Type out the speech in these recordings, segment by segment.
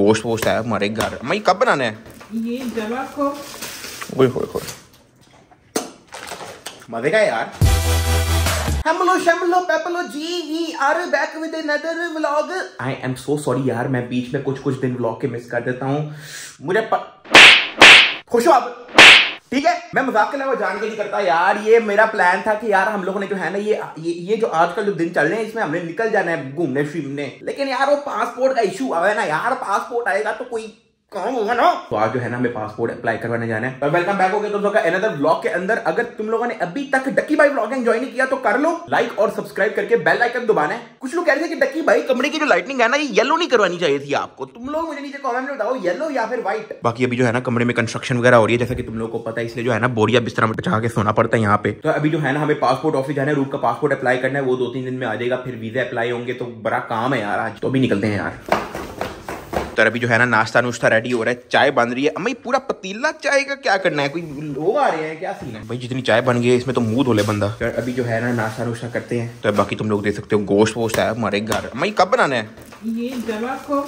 गोश्त वोश्त है हमारे घर। मई कब बनाना है ये जवा को? ओए होए होए मजे का यार। हेलो पेपलो जी we are back with another vlog. I am so sorry यार, मैं बीच में कुछ दिन व्लॉग के मिस कर देता हूं। मुझे खुश हो आप? ठीक है, मैं मजाक के अलावा जान के नहीं करता यार। ये मेरा प्लान था कि यार हम लोगों ने जो है ना ये जो आजकल जो दिन चल रहे हैं इसमें हमने निकल जाना है घूमने फिरने, लेकिन यार वो पासपोर्ट का इशू आया ना यार। पासपोर्ट आएगा तो कोई काम होगा ना, तो आज जो है ना हमें पासपोर्ट अप्लाई करवाने जाना है। वेलकम बैक हो गया तुम लोगों का अनदर व्लॉग के अंदर। अगर तुम लोगों ने अभी तक डकी भाई व्लॉग एंजॉय नहीं किया तो कर लो, लाइक और सब्सक्राइब करके बेल आइकन दबाना है। कुछ लोग कह रहे थे कि डकी भाई कमरे की जो लाइटिंग है ना ये येलो नहीं करवानी चाहिए थी आपको। तुम लोग मुझे नीचे कॉमेंट में बताओ येलो या फिर व्हाइट। बाकी अभी जो है ना कमरे में कंस्ट्रक्शन वगैरह हो रही है, जैसा कि तुम लोगों को पता है, इसलिए जो है ना बोरिया बिस्तर में बिछा के सोना पड़ता है यहाँ पे। तो अभी जो है ना हमें पासपोर्ट ऑफिस जाना है, रूप का पासपोर्ट अप्लाई करना है, वो 2-3 दिन में आ जाएगा। फिर वीजा अप्लाई होंगे, तो बड़ा काम है यार आज। तो अभी निकलते हैं यार। तो अभी जो है ना नाश्ता नुश्ता रेडी हो रहा है, चाय बन रही है। अम्मी पूरा पतीला चाय का क्या करना है? कोई लोग आ रहे हैं क्या सीन है भाई? जितनी चाय बन गई इसमें तो मुंह धोले बंदा। तो अभी जो है ना नाश्ता नुश्ता करते हैं। तो बाकी तुम लोग देख सकते हो गोश्त वोश्त है हमारे घर। अम्मी कब बनाना है ये जवा को?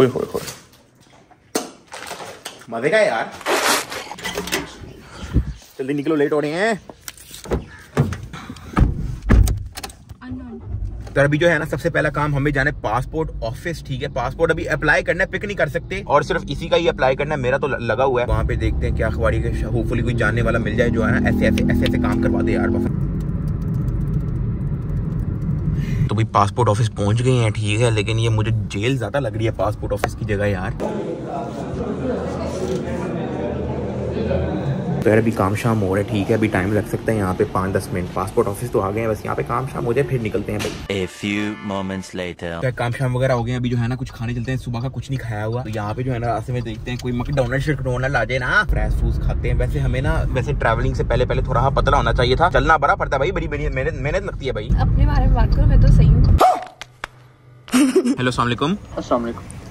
ओए होए होए मजे का यार। जल्दी निकलो, लेट हो रहे हैं। तो अभी जो है ना सबसे पहला काम हमें जाना है पासपोर्ट ऑफिस। ठीक है, पासपोर्ट अभी अप्लाई करना है, पिक नहीं कर सकते और सिर्फ इसी का ही अप्लाई करना है। मेरा तो लगा हुआ है वहाँ पे, देखते हैं क्या अखबारी के होपफुली कोई जानने वाला मिल जाए जो है ना ऐसे ऐसे काम करवा दे यार बस। तो भाई पासपोर्ट ऑफिस पहुँच गए हैं। ठीक है, लेकिन ये मुझे जेल ज़्यादा लग रही है पासपोर्ट ऑफिस की जगह यार। तो यार अभी काम शाम हो रहा है। ठीक है, अभी टाइम लग सकता है यहाँ पे 5-10 मिनट। पासपोर्ट ऑफिस तो आ गए हैं, बस यहाँ पे काम शाम हो जाए फिर निकलते हैं भाई। A few moments later। तो काम शाम वगैरह हो गए हैं, अभी जो है ना कुछ खाने चलते हैं। सुबह का कुछ नहीं खाया हुआ। तो यहाँ पे जो है ना रास्ते में देखते हैं कोई मैकडोनल्ड शिकडोनल्ड आ जाए ना, फ्रेश फूड खाते हैं। वैसे हमें ना वैसे ट्रैवलिंग से पहले थोड़ा पतला होना चाहिए था, चलना बड़ा पड़ता है भाई, बड़ी बड़ी मेहनत लगती है भाई। अपने बारे में बात करो, मैं तो सही हूँ। हेलो अस्सलाम वालेकुम,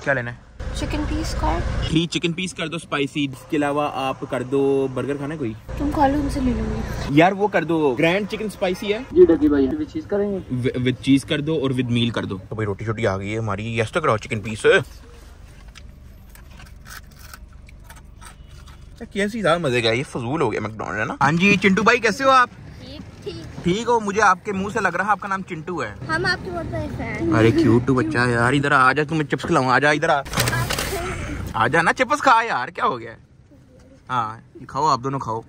क्या लेना है? चिकन पीस का 3 चिकन पीस कर दो स्पाइसी। इसके अलावा आप कर दो बर्गर खाना कोई? तुम खा लो, उनसे ले लूंगी यार। वो कर दो ग्रैंड चिकन स्पाइसी है जी डकी भाई, विद चीज करेंगे, विद चीज कर दो और विद मील कर दो। तो भाई रोटी छोटी आ गई है हमारी। यस तो कराओ चिकन पीस। कैसी ज्यादा मजे का, ये फजूल हो गया मैकडोनल्ड है ना। हाँ जी चिंटू भाई कैसे हो आप? ठीक हो, मुझे आपके मुंह से लग रहा है आपका नाम चिंटू है। हम आपके बहुत बड़े फैन। अरे क्यूट बच्चा यार, इधर आ जा, तुम्हें चिप्स खिलाऊं। आ जा इधर आ जा ना, चिप्स खा यार, क्या हो गया। हाँ खाओ, आप दोनों खाओ।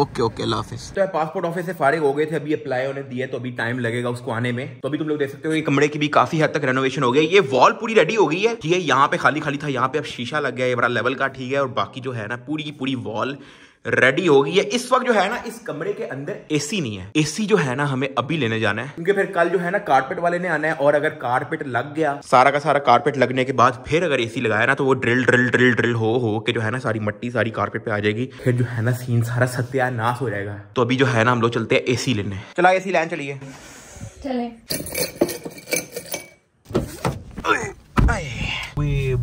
ओके अल्लाह हाफिज़। तो पासपोर्ट ऑफिस से फारिग हो गए थे, अभी अप्लाई होने दिया तो अभी टाइम लगेगा उसको आने में। तो अभी तुम लोग देख सकते हो कि कमरे की भी काफी हद तक रेनोवेशन हो गई। ये वॉल पूरी रेडी हो गई है। ठीक है, यहाँ पे खाली था, यहाँ पे अब शीशा लग गया है बड़ा लेवल का। ठीक है, और बाकी जो है ना पूरी की पूरी वॉल रेडी हो गई है। इस वक्त जो है ना इस कमरे के अंदर एसी नहीं है। एसी जो है ना हमें अभी लेने जाना है, क्योंकि फिर कल जो है ना कारपेट वाले ने आना है, और अगर कारपेट लग गया सारा का सारा, कारपेट लगने के बाद फिर अगर एसी लगाया ना तो वो ड्रिल ड्रिल ड्रिल ड्रिल हो के जो है ना सारी मट्टी सारी कारपेट पे आ जाएगी। फिर जो है ना सीन सारा सत्यानाश हो जाएगा। तो अभी जो है ना हम लोग चलते हैं एसी लेने। चला एसी लाइन चलिए।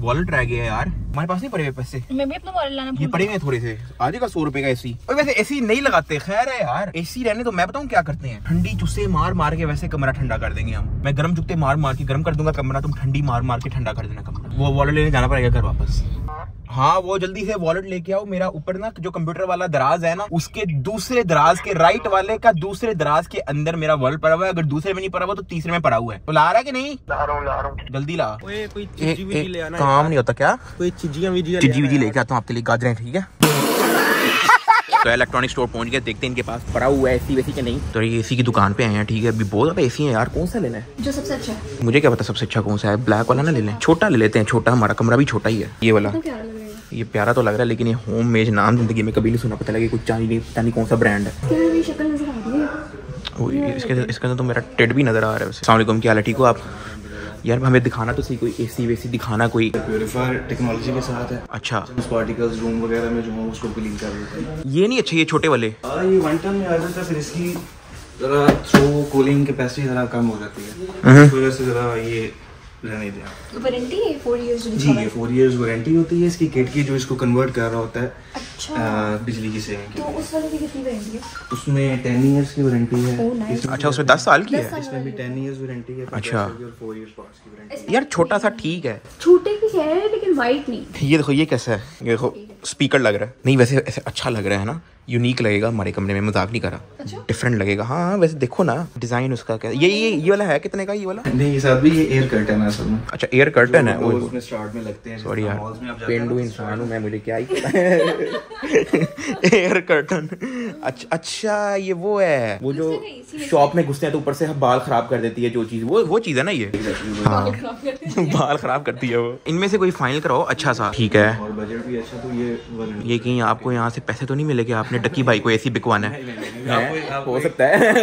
वॉलेट रह गया यार, हमारे पास नहीं पड़े हुए पैसे। मैं भी अपना वॉलेट लाना, ये पड़े हुए थोड़े से। आ जाएगा 100 रुपए का एसी। और वैसे एसी नहीं लगाते, खैर है यार एसी रहने। तो मैं बताऊं क्या करते हैं, ठंडी चुस्से मार के वैसे कमरा ठंडा कर देंगे हम। मैं गर्म चुस्से मार के गर्म कर दूंगा कमरा, तुम ठंडी मार के ठंडा कर देना कमरा। वो वॉलेट लेने जाना पड़ेगा घर वापस। हाँ वो जल्दी से वॉलेट लेके आओ। मेरा ऊपर ना जो कंप्यूटर वाला दराज है ना, उसके दूसरे दराज के राइट वाले का दूसरे दराज के अंदर मेरा वॉलेट पड़ा हुआ है। अगर दूसरे में नहीं पड़ा हुआ तो तीसरे में पड़ा हुआ है। तो ला रहा है कि नहीं? ला रहा हूँ। जल्दी ला। कोई चीज़ी ले आना, काम नहीं होता क्या? कोई चीज़ी लेके आता हूँ आपके लिए, गाजरें। ठीक है, तो इलेक्ट्रॉनिक स्टोर पहुंच गए, देखते हैं इनके पास पड़ा हुआ है एसी वैसी के नहीं। तो ये एसी की दुकान पे आए हैं। ठीक है, अभी बहुत ज्यादा एसी है यार, कौन सा लेना है जो सबसे अच्छा है? मुझे क्या पता सबसे अच्छा कौन सा है, ब्लैक वाला ना ले लें, छोटा ले लेते हैं। छोटा, हमारा कमरा भी छोटा ही है। ये वाला ये प्यारा तो लग रहा है, लेकिन ये होम मेड नाम जिंदगी में कभी नहीं सुना। पता लगे कुछ चाहिए, पता नहीं कौन सा ब्रांड है। इसके अंदर तो मेरा टेड भी नजर आ रहा है। अस्सलाम वालेकुम, क्या हाल है? ठीक हो आप? यार हमें दिखाना तो सही कोई एसी वैसी दिखाना कोई। प्यूरिफायर टेक्नोलॉजी के साथ है। अच्छा, पार्टिकल्स रूम वगैरह में जो है उसको क्लीन कर देता है। ये नहीं अच्छा, ये छोटे वाले ये वन टन में आ जाता है, फिर इसकी जरा थ्रो कूलिंग कैपेसिटी जरा कम हो जाती है, तो वैसे जरा ये रहने दें। वारंटी है 4 इयर्स जी, ये 4 इयर्स वारंटी होती है इसकी। किट की जो इसको कन्वर्ट कर रहा होता है अच्छा बिजली की सेविंग की। तो उस वाले की कितनी वारंटी है? उसमें 10 इयर्स की वारंटी है। अच्छा उसमें 10 साल की है। इसमें भी 10 इयर्स वारंटी है। अच्छा और 4 इयर्स पास की वारंटी। यार छोटा सा ठीक है, छोटे की है लेकिन वाइट नहीं। ये देखो ये कैसा है, ये देखो स्पीकर लग रहा है। नहीं वैसे ऐसे अच्छा लग रहा है ना, यूनिक लगेगा। हमारे कमरे में मजाक नहीं करा, डिफरेंट लगेगा। हाँ वैसे देखो ना डिजाइन उसका क्या। ये वाला है कितने का ये वाला? नहीं ये साथ भी ये एयर कर्टन है असल में। अच्छा एयर कर्टन है, वो उसमें स्टार्ट में लगते हैं। सॉरी यार पेंडू इंसान हूँ मैं, मुझे क्या ही पता है। Air curtain. अच्छा ये वो है, वो जो शॉप में घुसते हैं तो ऊपर से बाल खराब कर देती है जो चीज, वो चीज है ना ये। हाँ बाल खराब करती है वो। इनमें से कोई फाइनल कराओ अच्छा सा, ठीक है। और बजट भी अच्छा। तो ये कहीं आपको यहाँ से पैसे तो नहीं मिलेंगे? आपने डकी भाई को ऐसी बिकवाना है, हो सकता है।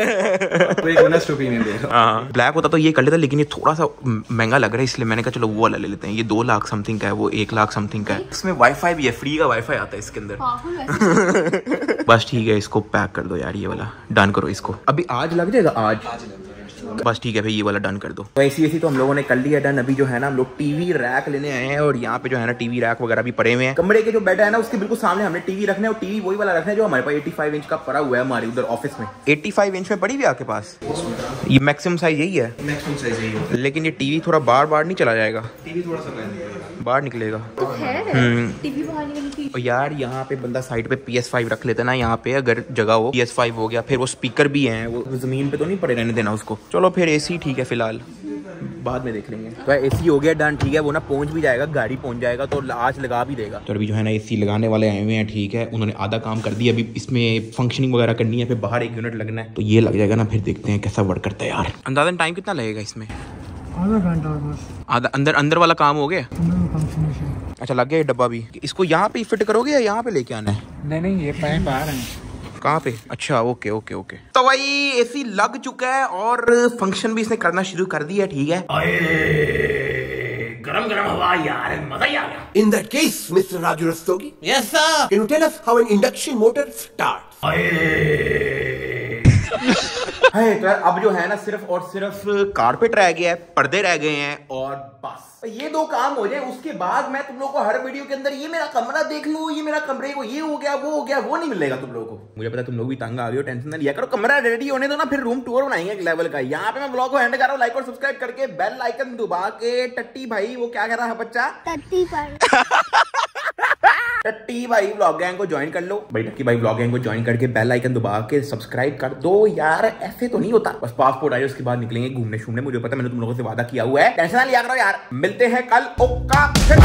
ब्लैक होता तो ये कर लेता, लेकिन ये थोड़ा सा महंगा लग रहा है इसलिए मैंने कहा चलो वो वाला ले लेते हैं। ये 2 लाख समथिंग का है, वो 1 लाख समथिंग का है। इसमें वाईफाई भी है, फ्री का वाईफाई आता है इसके अंदर। बस ठीक है, इसको पैक कर दो यार। ये वाला डन करो इसको, अभी आज लग जाएगा। आज बस ठीक है भाई, ये वाला डन कर दो। तो ऐसी तो हम लोगों ने कर लिया डन। अभी जो है ना हम लोग टीवी रैक लेने आए हैं, और यहाँ पे जो है ना टीवी रैक वगैरह भी पड़े हुए हैं। कमरे के जो बेड है ना उसके बिल्कुल सामने हमने टीवी रखना है, और टीवी वही वाला रखना है जो हमारे पास 85 इंच का पड़ा हुआ है हमारे उधर ऑफिस में। 85 इंच में पड़ी हुई आपके पास? ये मैक्सिमम साइज यही है। मैक्सिमम साइज यही है, लेकिन ये टीवी थोड़ा बार नहीं चला जाएगा? टीवी थोड़ा सा बाहर निकलेगा। और यार यहाँ पे बंदा साइड पे PS5 रख लेता ना, यहाँ पे अगर जगह हो PS5 हो गया, फिर वो स्पीकर भी है, वो जमीन पे तो नहीं पड़े रहने देना उसको। चलो फिर AC ठीक है, फिलहाल बाद में देख लेंगे। तो AC हो गया डन, ठीक है। वो ना पहुंच भी जाएगा, गाड़ी पहुंच जाएगा तो आज लगा भी देगा। तो अभी जो है ना AC लगाने वाले आए हुए हैं, ठीक है। उन्होंने आधा काम कर दिया, अभी इसमें फंक्शनिंग वगैरह करनी है, फिर बाहर 1 यूनिट लगना है। तो ये लग जाएगा ना, फिर देखते हैं कैसा वर्क करता है यार। अंदाजन टाइम कितना लगेगा इसमें? आधा घंटा बस। आधा अंदर वाला काम हो गया। अच्छा लग गया ये डब्बा भी। इसको यहाँ पे फिट करोगे या यहाँ पे लेके आना है? नहीं ये पाइप आ रहे हैं कहाँ पे? अच्छा ओके ओके ओके। तो भाई AC लग चुका है और फंक्शन भी इसने करना शुरू कर दिया, ठीक है। गरम गरम हवा यार, मजा ही आ गया। In that case, Mr. Raju Rastogi? Yes sir. Can you tell us how an induction motor starts? अब जो है ना सिर्फ और सिर्फ कारपेट रह गया है, पर्दे रह गए हैं, और बस ये 2 काम हो जाए। उसके बाद मैं तुम लोगों को हर वीडियो के अंदर ये मेरा कमरा देख लो, ये मेरा कमरे को ये हो गया वो हो गया, वो नहीं मिलेगा तुम लोगों को। मुझे पता तुम लोग भी तंग आ रहे हो, टेंशन ना लिया करो। कमरा रेडी होने दो ना, फिर रूम टूर बनाएंगे एक लेवल का। यहाँ पे मैं ब्लॉग को हैंड कर रहा हूँ लाइक और सब्सक्राइब करके, बेल आइकन दबा के। टट्टी भाई वो क्या कह रहा है बच्चा? टट्टी भाई टट्टी भाई ब्लॉग गैंग को ज्वाइन कर लो भाई। टट्टी भाई ब्लॉग गैंग को ज्वाइन करके बेल आइकन दबा के सब्सक्राइब कर दो यार। ऐसे तो नहीं होता, बस पासपोर्ट आए उसके बाद निकलेंगे घूमने शूमने। मुझे पता, मैंने तुम लोगों से वादा किया हुआ है। टेंशन ना लिया करो यार। मिलते हैं कल। ओका।